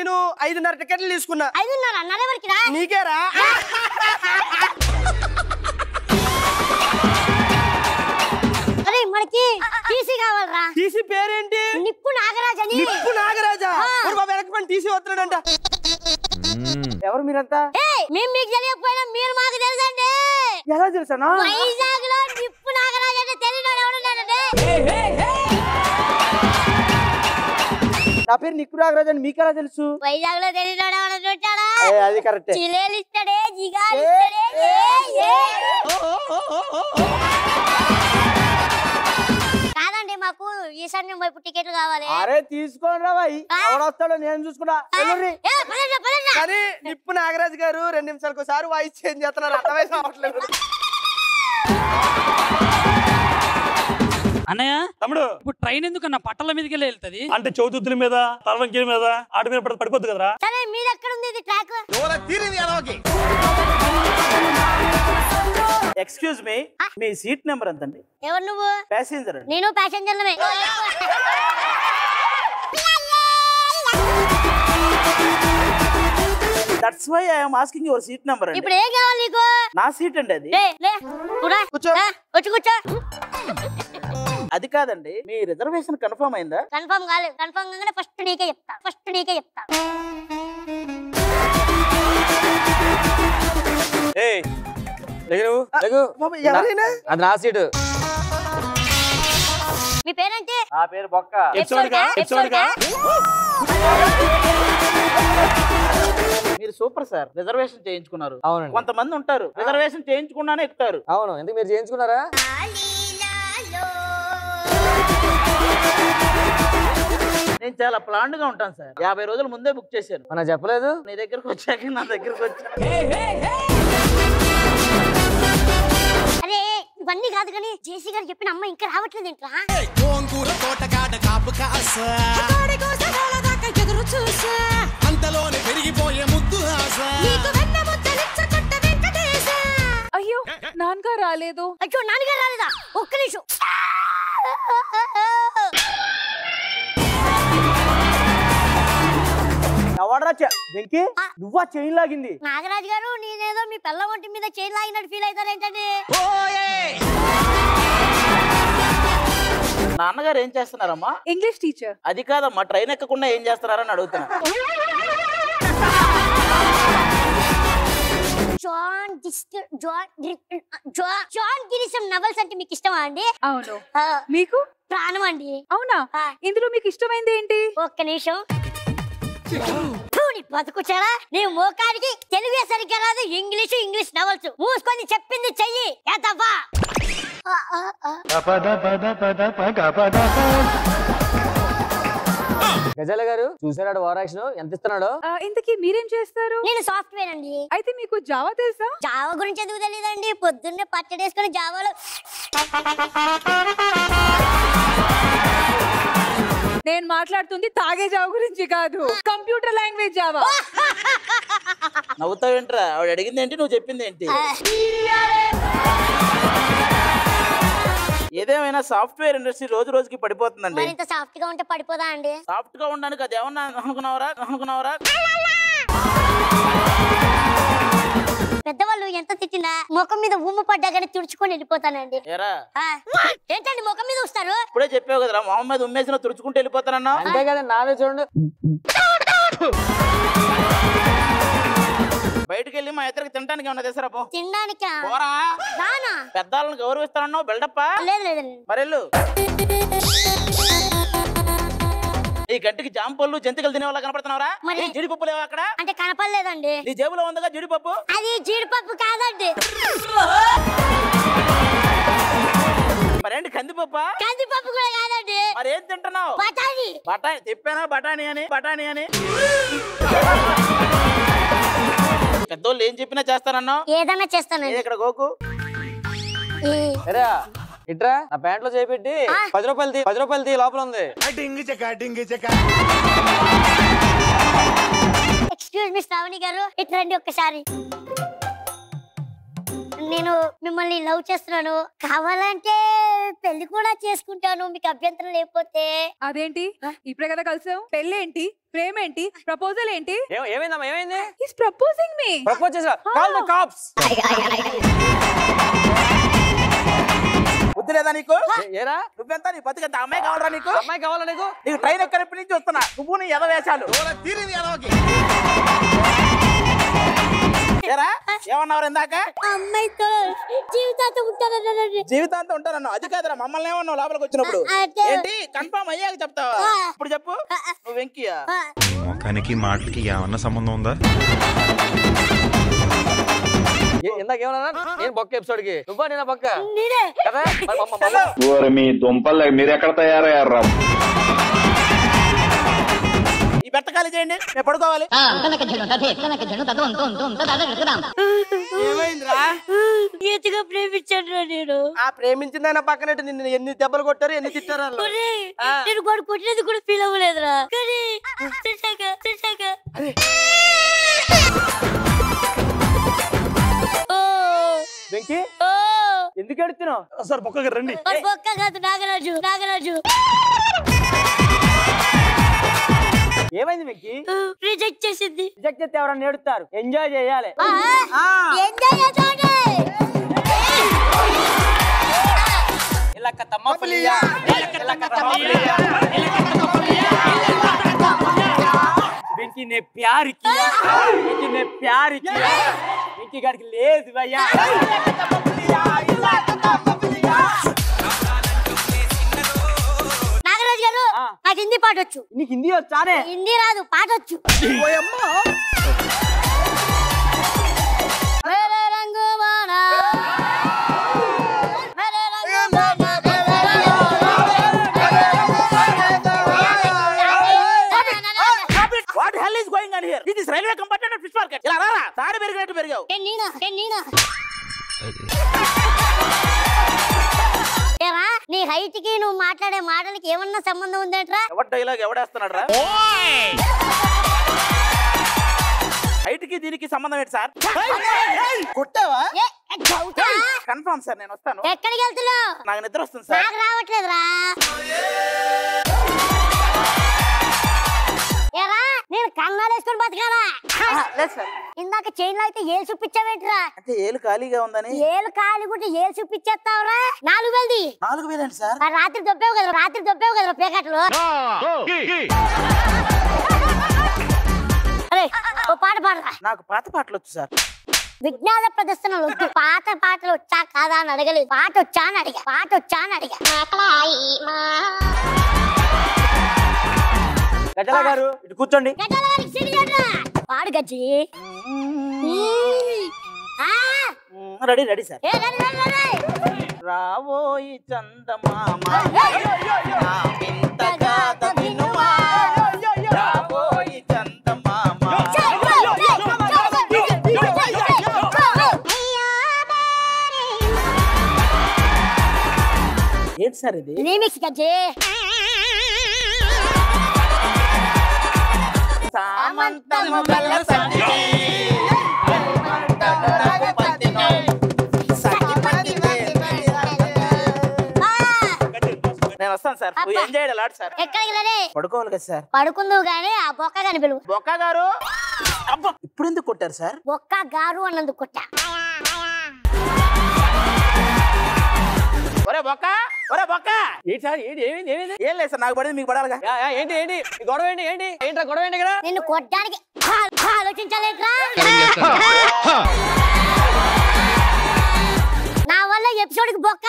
నేను 5.5 టికెట్లు తీసుకున్నా. 5.5 అన్నారే వరకిరా? నీకేరా? అరే మనకి టీసీ కావాలరా. టీసీ పేరేంటి? నిప్పు నాగరాజు అని. నిప్పు నాగరాజా? మరి బాబు ఎనకపని టీసీ వస్తున్నాడంట. ఎవరు మీరంతా? ఏయ్ మేము మీకు తెలియకపోయినా మీరు మాకు తెలుసండి. ఎలా తెలుసనా? వైజాగ్ లో నిప్పు నాగరాజు అంటే తెలియనోడు ఎవరు లేడండి. నా పేరు నిక్కు నాగరాజు అని మీకెలా తెలుసు? వైజాగ్ లో తెలియనోడు ఎవరు ఉంటాడా? అది కరెక్ట్. చిలేలు ఇస్తాడే, జిగాలు ఇస్తాడే. ఏ కాదండి మాకు ఈశాన్యం వైపు టికెట్లు కావాలి. అరే తీసుకోండి రా బాయ్, ఎవడొస్తాడో నేను చూసుకున్నా. కానీ నిప్పు నాగరాజు గారు 2 నిమిషాలకు ఒకసారి వాయిస్ చేంజ్ చేస్తున్నారు, అర్థమైతే అవ్వట్లేదు. అన్నయ్య తమ్ముడు ఇప్పుడు ట్రైన్ ఎందుకు అన్న పట్టల మీదకి వెళ్ళి వెళ్తుంది అంటే చౌతుద్దుల మీద తలవంకి మీద ఆట మీద పడిపోద్దు కదరా. ఎక్స్క్యూజ్ మీ, మీ సీట్ నెంబర్ ఎంత అండి? ఎవరు నువ్వు? ప్యాసింజర్. నేను passenger. That's why I am asking your seat number. ఇప్పుడు ఏం కావాలి నీకు? నా సీట్ అండి అది. కూర్చో. వచ్చి కూర్చో. అది కాదండి మీ రిజర్వేషన్ కన్ఫర్మ్ అయిందా? కన్ఫర్మ్ కాలేదు. కన్ఫర్మ్ కాగానే ఫస్ట్ నీకే చెప్తా. ఏయ్ లెగు బాబు, ఎవరైనా అది నా సీటు. మీ పేరేంటి? నా పేరు బొక్క. ఎపిసోడ్గా మీరు సూపర్ సార్. రిజర్వేషన్ చేయించుకున్నారు. అవునండి. కొంతమంది ఉంటారు రిజర్వేషన్ చేయించుకున్నానే ఎక్కుతారు. అవును. ఎందుకు మీరు చేయించుకున్నారా? నేను చాలా ప్లాన్డ్ గా ఉంటాను సార్. 50 రోజుల ముందే బుక్ చేశాను. నాకు చెప్పలేదు. నీ దగ్గరకు వచ్చాక నా దగ్గరకు వచ్చా. అరే ఇవన్నీ కాదు కానీ జేసీ గారు చెప్పిన అమ్మ ఇంకా రావట్లేదు ఏంట్రా? అయ్యో నాన్నగా రాలేదు. అయ్యో నాన్నగా రాలేదా? ఒక్క నిమిషం. వెంకీ నువ్వా చైన్ లాగింది? నాగరాజు గారు నేనేదో మీ పిల్ల ఒంటి మీద చైన్ లాగినట్టు ఫీల్ అవుతారేంటండి? నాన్నగారు ఏం చేస్తున్నారమ్మా? English teacher. అది కాదమ్మా ట్రైన్ ఎక్కకుండా ఏం చేస్తున్నారని అడుగుతున్నా. జాన్ గిరిసం నవల్స్ అంటే మీకు ఇష్టమా అండి? అవును. మీకు ప్రాణం అండి. అవునా? ఇందులో మీకు ఇష్టమైంది ఏంటి? ఒక్క నిమిషం. బతుకుచారా నీ మోకానికి తెలుగు సరిగ్గా రాదు, ఇంగ్లీష్ నవల్స్ మూసుకొని చెప్పింది చెయ్యి. గజాల గారు చూసారా వారాక్షన్ ఎంత ఇస్తున్నాడో? ఇంతకీ మీరేం చేస్తారు? నేను సాఫ్ట్వేర్ అండి. అయితే మీకు జావా తెలుసా? జావా గురించి ఎందుకు తెలియదండి? పొద్దున్నే పచ్చడి వేసుకుని జావాలో నేను మాట్లాడుతుంది తాగే జావ గురించి కాదు, కంప్యూటర్ లాంగ్వేజ్ జావా. నవ్వుతావేంట్రా? ఆవిడ అడిగింది ఏంటి, నువ్వు చెప్పింది ఏంటి? ఏదేమైనా సాఫ్ట్వేర్ ఇండస్ట్రీ రోజు రోజుకి పడిపోతుందండి. ఇంత సాఫ్ట్ గా ఉంటే పడిపోదా అండి? సాఫ్ట్ గా ఉండడానికి అది ఏమన్నా అనుకున్నావరా? పెద్దవాళ్ళు ఎంత తిట్టినా ముఖం మీద ఉమ్ము పడ్డా కానీ తుడుచుకొని వెళ్ళిపోతానండి. ఏంటండి ముఖం మీద వస్తారు? ఇప్పుడే చెప్పావు కదరా మొహం మీద ఉమ్మేసిన తుడుచుకుంటూ వెళ్ళిపోతానన్నా. అంతే కదా. నాదే చూడండి బయటకు వెళ్ళి మా ఇద్దరికి తినడానికి ఏమన్నా తెసరా? పో తినడానికి పెద్దవాళ్ళని గౌరవిస్తానన్నావు. బిల్డప్పా? మరెళ్ళు. ఈ గంటికి జామ పళ్ళు జంతికలు తినే వాళ్ళ కనపడుతున్నావరా? జీడిపప్పు లేవా అక్కడ? అంటే కనపడలేదండి. నీ జేబులో ఉందా జీడిపప్పు? అది జీడిపప్పు కాదండి. మరేంటి కందిపప్పు? కందిపప్పు కూడా కాదండి. మరేం తింటున్నావు? బఠానీ. బఠానీ తిప్పానా? బఠానీ అని పెద్దోళ్ళు ఏం చెప్పినా చేస్తానన్నా? ఏదైనా చేస్తాను. ఇక్కడ గోకు ఇట్రా నా ప్యాంట్ లో చేపెట్టి 10 రూపాయలు లోపల ఉంది. ఎక్స్క్యూజ్ మీ శ్రావణి గారు, ఇట్లా రండి ఒక్కసారి. నేను మిమ్మల్ని లవ్ చేస్తున్నాను, కావాలంటే పెళ్లి కూడా చేసుకుంటాను మీకు అభ్యంతరం లేకపోతే. అదేంటి ఇప్పుడే కదా కలిసావు, పెళ్లి ఏంటి, ప్రేమ ఏంటి, ప్రపోజల్ ఏంటి? ఏమైందమ్మా, ఏమైంది? His proposing me. ప్రపోజ్ చేసా, కాల్ ద కాప్స్. వద్దులేదా నీకు? ఏరా నువ్వెంత, నీ బతికంత అమ్మాయి కావాలరా నీకు? అమ్మాయి కావాలా నీకు? నీకు ట్రైన్ ఎక్కడికి నుంచి వస్తున్నా, నువ్వు నీ ఎద వేశాలు తీరింది ఎదవకి. ఏమన్నావు ఇందాక? అమ్మాయితో జీవితాంతం ఉంటానన్నాడు. జీవితాంతం ఉంటానన్నావు, అది కాదురా మమ్మల్ని ఏమన్నావు లోపలికి వచ్చినప్పుడు? ఏంటి కన్ఫర్మ్ అయ్యాక చెప్తావా? ఇప్పుడు చెప్పు, నువ్వు వెంకీయా? ముఖానికి మాటలకి ఏమన్నా సంబంధం ఉందా? మీ దుంపల్ మీరు ఎక్కడ తయారయ్యారా? బెట్టకాలి చేయండి, నేను పడుకోవాలి. ఏమైందిరా? ఈతగా ప్రేమించాను నేను. ఆ ప్రేమించింది ఆయన పక్కనట్టు నిన్ను ఎన్ని దెబ్బలు కొట్టారు, ఎన్ని తిట్టారు, నేను గొడవ కొట్టినది కూడా ఫీల్ అవ్వలేదురా. కానీ వెంకీ ఎందుకు ఎడుతున్నావు సార్? బొక్కకి రండి. బొక్క కాదు, నాగరాజు. నాగరాజు ఏమైంది మీకు? రిజెక్ట్ చేసింది. రిజెక్ట్ చేస్తే ఎవరన్నా నేడుతారు, ఎంజాయ్ చేయాలి. వెంకీ నే ప్యార్ కియా, వెంకీ నే ప్యార్ కియా, వెంకీ గారికి లేదు భయ్యా. నాకు హిందీ పాటొచ్చు. నీకు హిందీ వచ్చానే? హిందీ రాదు, పాటొచ్చు. What hell is going on here? This is railway compartment and fish market. ఇలా రారా, దారి పెరిగినట్టు పెరిగావు. నీ హైట్ కి నువ్వు మాట్లాడే మాటలకి ఏమన్నా సంబంధం ఉందంటరా? ఎవడ డైలాగ్ ఎవడేస్తున్నాడరా? హైట్ కి దీనికి సంబంధం ఏంటి సార్? కొట్టావా? కన్ఫర్మ్ సార్ నేను వస్తాను. ఎక్కడికి వెళ్తున్నావు? నాకు నిద్ర వస్తుంది సార్. నాకు రావట్లేదురా. ఏరా నేను కంగారు వేసుకుని బతకాలా? ఇందాక చైన్ లాగితే ఏలు చూపించావేంట్రా? అంటే ఏలు ఖాళీగా ఉందని. ఏలు ఖాళీ కూడా ఏలు చూపించేస్తావురా? 4000ది. 4000 సార్? రాత్రి దొబ్బేవు కదా, రాత్రి దొబ్బేవు కదా పేకట్లో. అరే ఓ పాట పాడరా. నాకు పాత పాటలు వచ్చు సార్. విజ్ఞాన ప్రదర్శనలు వద్దు, పాత పాటలు వచ్చా కాదా అని అడగలేదు, పాట వచ్చా అని అడిగా. పాట వచ్చా అని అడిగా. గజల గారు ఇటు కూర్చోండి. గజల గారికి సిడి చేయండిరా. పాడు గజ్జి. Ready ready sir. రావోయి చందమామ నా వింత గాథ వినుమా, రావోయి చందమామ ఏంటి సార్ ఇది? రీమిక్స్ గజ్జి. నేను వస్తాను సార్. Enjoy lot sir. ఎక్కడికి రే? పడుకోవాలి కదా సార్. పడుకుందువు గానీ ఆ బొక్క గాని పిలువు. బొక్క గారు ఇప్పుడు ఎందుకు కొట్టారు సార్? బొక్క గారు అన్నందుకు కొట్టా. ఒరే బొక్క, ఒరే బొక్క. ఏంటి సార్? ఏంటి ఏమైంది? ఏమైంది? ఏం లేదు సార్, నాకు పడింది మీకు పడాలిగా. ఏంటి ఏంటి గొడవ? ఏంటి ఏంటి ఏంట్రా గొడవ? ఏంటి కదా నిన్ను కొట్టడానికి ఆలోచించలేదురా. నా వల్ల ఎపిసోడ్ కి బొక్క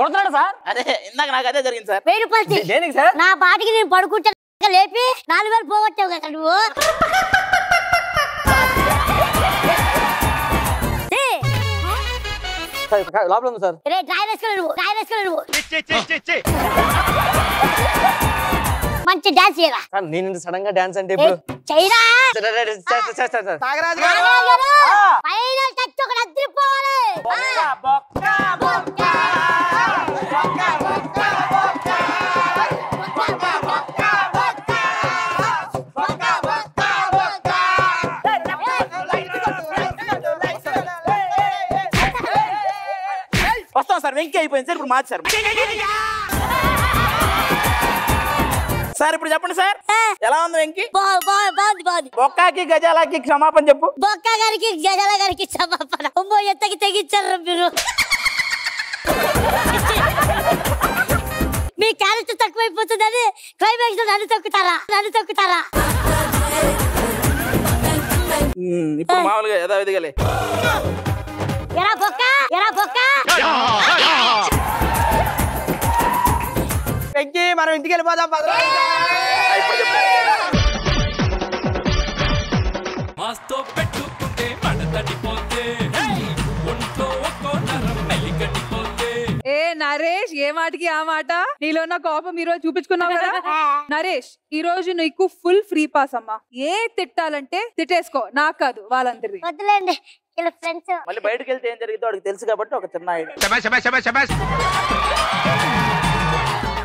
కొడుతున్నాడు సార్. అదే ఇందాక నాకు అదే జరిగింది సార్. దేనికి సార్? నా పాటికి నేను పడుకుంటా లేపి 4000 పోగొట్టావు కదా నువ్వు. లోపల ఉంది సార్. మంచి డాన్స్ చేయరా? నేను సడన్ గా డాన్స్ అంటే సార్ వెంకీ అయిపోయింది సార్ ఇప్పుడు మార్చారు. సార్ ఇప్పుడు చెప్పండి సార్ ఎలా ఉంది వెంకీ? బొక్కాకి గజాలకి క్షమాపణ చెప్పు. బొక్కా గారికి గజాల గారికి క్షమాపణ. ఎత్తకి తెగించారు మీరు. మీ క్యారెక్టర్ తక్కువైపోతుందని క్లైమాక్స్ లో నన్ను తొక్కుతారా? ఇప్పుడు మామూలుగా యథావిధిగా లే. వెంకీ మనం ఇంటికి వెళ్ళిపోదాం. ఏ నరేష్ ఏ మాటకి ఆ మాట, నీలో నా కోపం ఈ రోజు చూపించుకున్నావు కదా నరేష్. ఈ రోజు నీకు ఫుల్ ఫ్రీ పాస్ అమ్మా. ఏ తిట్టాలంటే తిట్టేసుకో, నాకు కాదు వాళ్ళందరిది. మళ్ళీ బయటకు వెళ్తే ఏం జరిగిందో వాడికి తెలుసు కాబట్టి ఒక చిన్న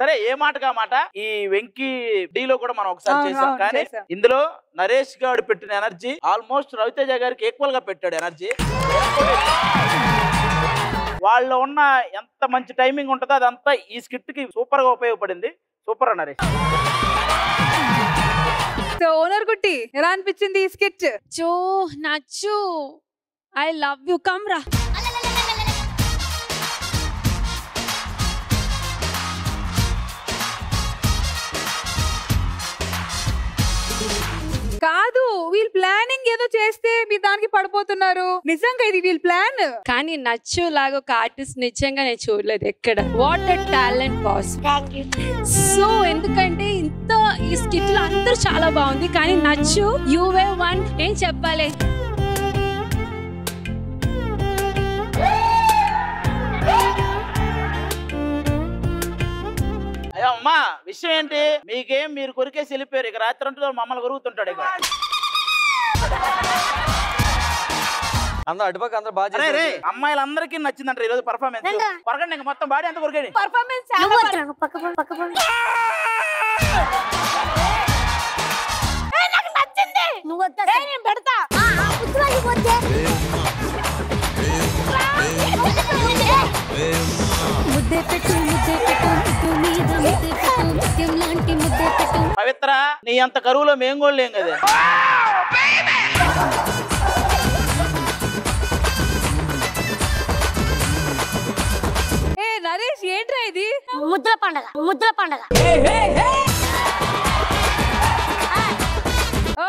సరే ఏ మాటగా మాట. ఈ వెంకీ డీ లో కూడా మనం ఒకసారి చేసాం, కానీ ఇందులో నరేష్ గారు పెట్టిన ఎనర్జీ ఆల్మోస్ట్ రవితేజ గారికి ఈక్వల్ గా పెట్టాడు ఎనర్జీ. వాళ్ళు ఉన్న ఎంత మంచి టైమింగ్ ఉంటుందో అదంతా ఈ స్కిట్ కి సూపర్ గా ఉపయోగపడింది. సూపర్ నరేష్. ఓనర్ గుట్టి ఎలా అనిపించింది ఈ స్కిట్? చో నచ్చు, ఐ లవ్ యు, కమ్ రా. కాదు వీళ్ళు ప్లానింగ్ ఏదో చేస్తే మీరు దానికి పడిపోతున్నారు. నిజంగా ఇది వీళ్ళ ప్లాన్. కానీ నచ్చు లాగా ఒక ఆర్టిస్ట్ నిజంగా నేను చూడలేదు ఎక్కడ. What a talent boss. So ఎందుకంటే ఇంత ఈ స్కిట్ లో అందరూ చాలా బాగుంది, కానీ నచ్చు యు వే వన్. ఏం చెప్పాలి అమ్మా విషయం ఏంటి? మీకేం మీరు కొరికేసి వెళ్ళిపోయారు. ఇక రాత్రి అంటే మమ్మల్ని కొరుగుతుంటాడు. ఇక అందరూ అటుపక్క అందరూ బాగా అమ్మాయిలందరికీ నచ్చిందంట ఈ రోజు పర్ఫార్మెన్స్. కొరకండి ఇంకా మొత్తం బాడీ అంతా కొరికండి. పవిత్ర నీ అంత కరువులో మేం కూడా లేం కదా. ఏ నరేష్ ఏంట్రా ఇది? ముద్ర పండగ.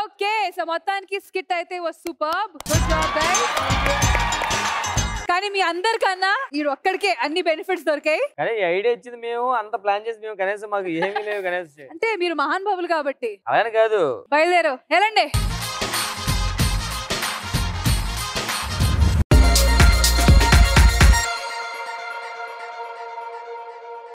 ఓకే సో మొత్తానికి స్కిట్ అయితే was superb. Good job guys. కానీ మీ అందరికన్నా మీరు ఒక్కడికే అన్ని బెనిఫిట్స్ దొరికాయి. కానీ ఐడియా ఇచ్చింది మేము, అంత ప్లాన్ చేసి మేము, కనీసం మాకు ఏమీ లేవు. కనీసం అంటే మీరు మహానుభావులు కాబట్టి. అలానే కాదు. బయలుదేరు వెళ్ళండి.